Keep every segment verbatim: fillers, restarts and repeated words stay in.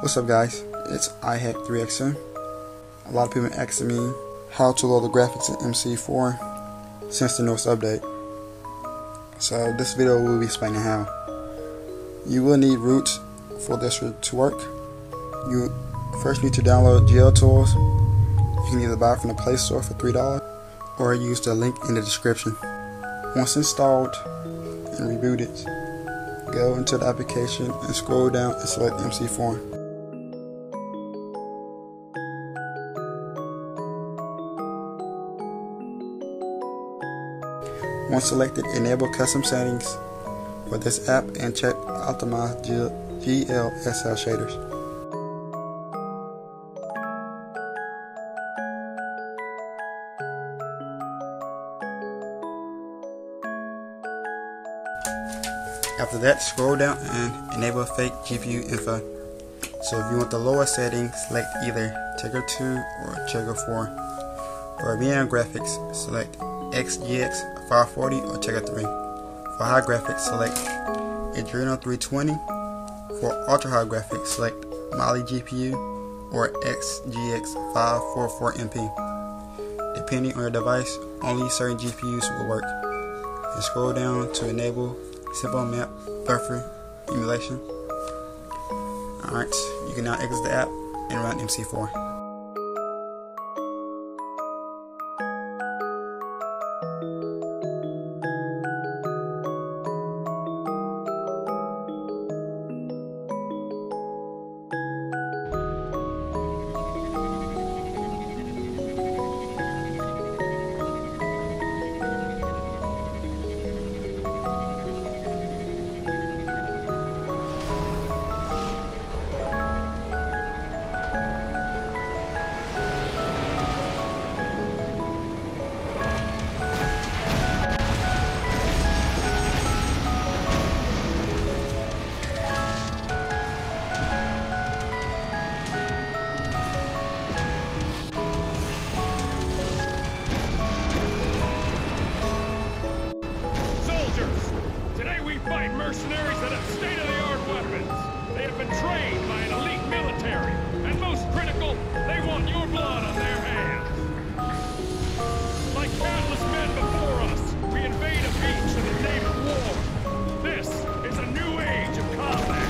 What's up guys, it's ihack three X M. A lot of people asking me how to load the graphics in M C four since the newest update. So this video will be explaining how. You will need root for this to work. You first need to download GLTools. You can either buy it from the Play Store for three dollars or use the link in the description. Once installed and rebooted, go into the application and scroll down and select M C four. Once selected, enable custom settings for this app and check optimize G L S L shaders. After that, scroll down and enable fake G P U info. So if you want the lower settings, select either Tegra two or Tegra four. For V M graphics, select X G X five forty or Tegra three. For high graphics, select Adreno three twenty. For ultra high graphics, select Mali G P U or X G X five forty-four M P. Depending on your device, only certain G P Us will work. And scroll down to enable simple map buffer emulation. Alright, you can now exit the app and run M C four. Mercenaries that have state-of-the-art weapons. They have been trained by an elite military, and most critical, they want your blood on their hands. Like countless men before us, we invade a beach in the name of war. This is a new age of combat.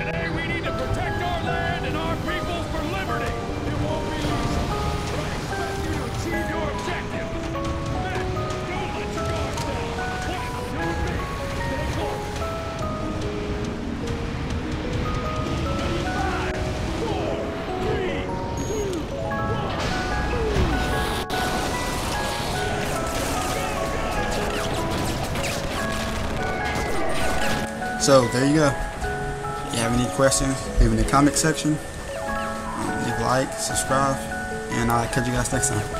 Today we need to protect our land and our people for liberty. It won't be easy, but I expect you to achieve your objectives. So there you go. If you have any questions, leave in the comment section. Um, leave a like, subscribe, and I'll catch you guys next time.